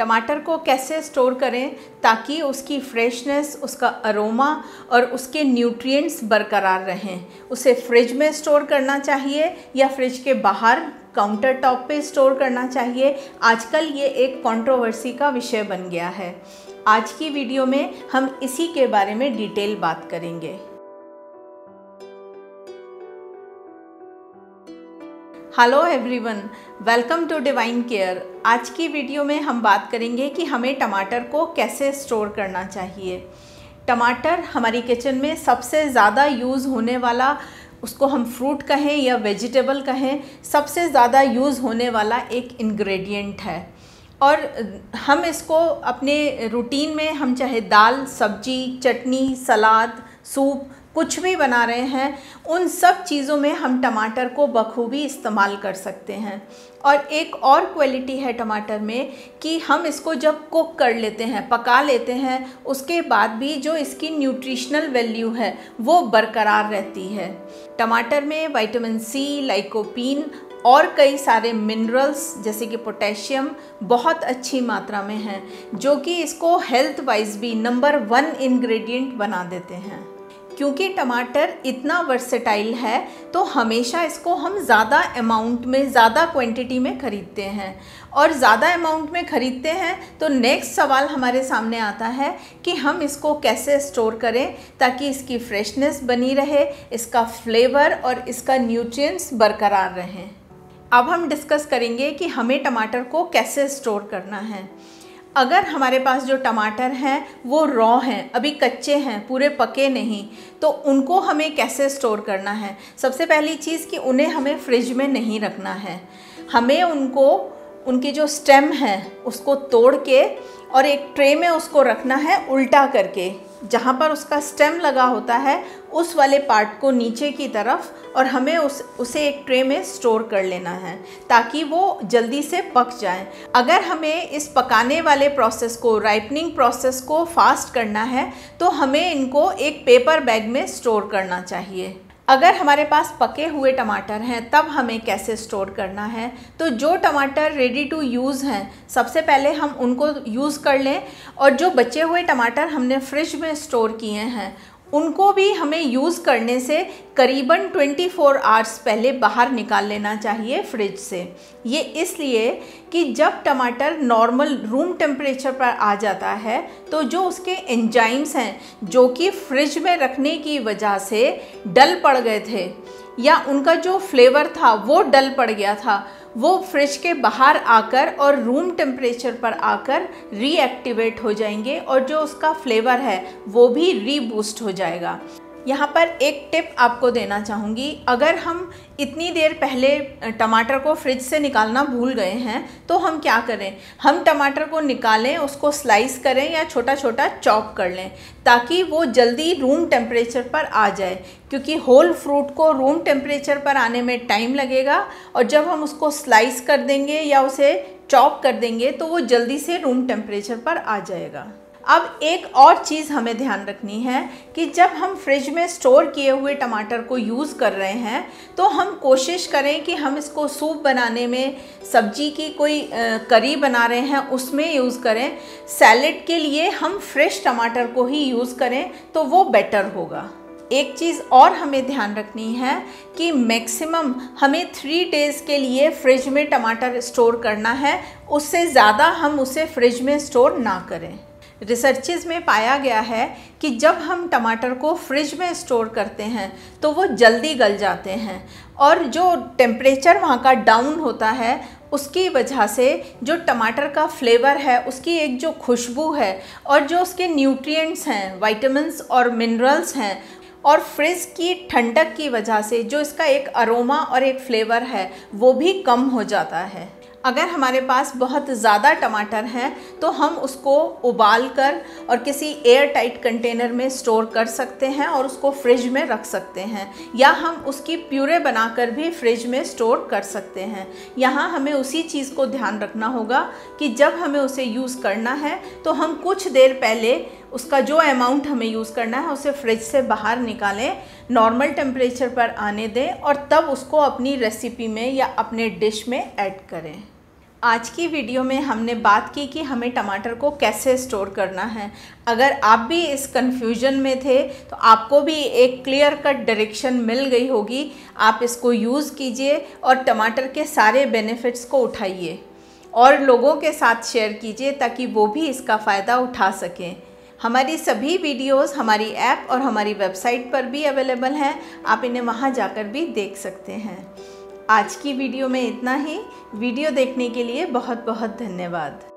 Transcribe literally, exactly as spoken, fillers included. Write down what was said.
टमाटर को कैसे स्टोर करें ताकि उसकी फ्रेशनेस, उसका अरोमा और उसके न्यूट्रिएंट्स बरकरार रहें। उसे फ्रिज में स्टोर करना चाहिए या फ्रिज के बाहर काउंटर टॉप पे स्टोर करना चाहिए। आजकल ये एक कंट्रोवर्सी का विषय बन गया है। आज की वीडियो में हम इसी के बारे में डिटेल बात करेंगे। Hello everyone, welcome to divine care. आज की वीडियो में हम बात करेंगे कि हमें टमाटर को कैसे स्टोर करना चाहिए। टमाटर हमारी किचन में सबसे ज़्यादा यूज़ होने वाला, उसको हम फ्रूट कहें या वेजिटेबल कहें, सबसे ज़्यादा यूज़ होने वाला एक इंग्रेडिएंट है। और हम इसको अपने रूटीन में, हम चाहे दाल, सब्जी, चटनी, सलाद, सूप कुछ भी बना रहे हैं, उन सब चीज़ों में हम टमाटर को बखूबी इस्तेमाल कर सकते हैं। और एक और क्वालिटी है टमाटर में कि हम इसको जब कुक कर लेते हैं, पका लेते हैं, उसके बाद भी जो इसकी न्यूट्रिशनल वैल्यू है वो बरकरार रहती है। टमाटर में विटामिन सी, लाइकोपीन और कई सारे मिनरल्स जैसे कि पोटेशियम बहुत अच्छी मात्रा में हैं, जो कि इसको हेल्थ वाइज भी नंबर वन इंग्रेडिएंट बना देते हैं। क्योंकि टमाटर इतना वर्सेटाइल है तो हमेशा इसको हम ज़्यादा अमाउंट में, ज़्यादा क्वांटिटी में ख़रीदते हैं। और ज़्यादा अमाउंट में ख़रीदते हैं तो नेक्स्ट सवाल हमारे सामने आता है कि हम इसको कैसे स्टोर करें ताकि इसकी फ्रेशनेस बनी रहे, इसका फ्लेवर और इसका न्यूट्रिएंट्स बरकरार रहें। अब हम डिस्कस करेंगे कि हमें टमाटर को कैसे स्टोर करना है। अगर हमारे पास जो टमाटर हैं वो रॉ हैं, अभी कच्चे हैं, पूरे पके नहीं, तो उनको हमें कैसे स्टोर करना है। सबसे पहली चीज़ कि उन्हें हमें फ्रिज में नहीं रखना है। हमें उनको, उनके जो स्टेम है उसको तोड़ के और एक ट्रे में उसको रखना है, उल्टा करके। जहाँ पर उसका स्टेम लगा होता है उस वाले पार्ट को नीचे की तरफ, और हमें उस उसे एक ट्रे में स्टोर कर लेना है ताकि वो जल्दी से पक जाए। अगर हमें इस पकाने वाले प्रोसेस को, राइपनिंग प्रोसेस को फास्ट करना है तो हमें इनको एक पेपर बैग में स्टोर करना चाहिए। अगर हमारे पास पके हुए टमाटर हैं तब हमें कैसे स्टोर करना है, तो जो टमाटर रेडी टू यूज़ हैं सबसे पहले हम उनको यूज़ कर लें, और जो बचे हुए टमाटर हमने फ्रिज में स्टोर किए हैं उनको भी हमें यूज़ करने से करीबन चौबीस आवर्स पहले बाहर निकाल लेना चाहिए फ्रिज से। ये इसलिए कि जब टमाटर नॉर्मल रूम टेम्परेचर पर आ जाता है तो जो उसके एंजाइम्स हैं जो कि फ्रिज में रखने की वजह से डल पड़ गए थे या उनका जो फ्लेवर था वो डल पड़ गया था, वो फ्रिज के बाहर आकर और रूम टेम्परेचर पर आकर रीएक्टिवेट हो जाएंगे, और जो उसका फ्लेवर है वो भी रीबूस्ट हो जाएगा। यहाँ पर एक टिप आपको देना चाहूँगी, अगर हम इतनी देर पहले टमाटर को फ्रिज से निकालना भूल गए हैं तो हम क्या करें, हम टमाटर को निकालें, उसको स्लाइस करें या छोटा छोटा चॉप कर लें ताकि वो जल्दी रूम टेम्परेचर पर आ जाए। क्योंकि होल फ्रूट को रूम टेम्परेचर पर आने में टाइम लगेगा, और जब हम उसको स्लाइस कर देंगे या उसे चॉप कर देंगे तो वो जल्दी से रूम टेम्परेचर पर आ जाएगा। अब एक और चीज़ हमें ध्यान रखनी है कि जब हम फ्रिज में स्टोर किए हुए टमाटर को यूज़ कर रहे हैं तो हम कोशिश करें कि हम इसको सूप बनाने में, सब्जी की कोई करी बना रहे हैं उसमें यूज़ करें, सैलेड के लिए हम फ्रेश टमाटर को ही यूज़ करें तो वो बेटर होगा। एक चीज़ और हमें ध्यान रखनी है कि मैक्सिमम हमें थ्री डेज़ के लिए फ्रिज में टमाटर स्टोर करना है, उससे ज़्यादा हम उसे फ्रिज में स्टोर ना करें। रिसर्चेज़ में पाया गया है कि जब हम टमाटर को फ्रिज में स्टोर करते हैं तो वो जल्दी गल जाते हैं, और जो टेम्परेचर वहाँ का डाउन होता है उसकी वजह से जो टमाटर का फ्लेवर है, उसकी एक जो खुशबू है और जो उसके न्यूट्रिएंट्स हैं, विटामिन्स और मिनरल्स हैं, और फ्रिज की ठंडक की वजह से जो इसका एक अरोमा और एक फ्लेवर है वो भी कम हो जाता है। अगर हमारे पास बहुत ज़्यादा टमाटर हैं तो हम उसको उबाल कर और किसी एयर टाइट कंटेनर में स्टोर कर सकते हैं और उसको फ्रिज में रख सकते हैं, या हम उसकी प्यूरे बनाकर भी फ्रिज में स्टोर कर सकते हैं। यहाँ हमें उसी चीज़ को ध्यान रखना होगा कि जब हमें उसे यूज़ करना है तो हम कुछ देर पहले उसका जो अमाउंट हमें यूज़ करना है उसे फ्रिज से बाहर निकालें, नॉर्मल टेम्परेचर पर आने दें, और तब उसको अपनी रेसिपी में या अपने डिश में ऐड करें। आज की वीडियो में हमने बात की कि हमें टमाटर को कैसे स्टोर करना है। अगर आप भी इस कन्फ्यूजन में थे तो आपको भी एक क्लियर कट डायरेक्शन मिल गई होगी। आप इसको यूज़ कीजिए और टमाटर के सारे बेनिफिट्स को उठाइए और लोगों के साथ शेयर कीजिए ताकि वो भी इसका फ़ायदा उठा सकें। हमारी सभी वीडियोस हमारी ऐप और हमारी वेबसाइट पर भी अवेलेबल हैं, आप इन्हें वहाँ जाकर भी देख सकते हैं। आज की वीडियो में इतना ही। वीडियो देखने के लिए बहुत बहुत धन्यवाद।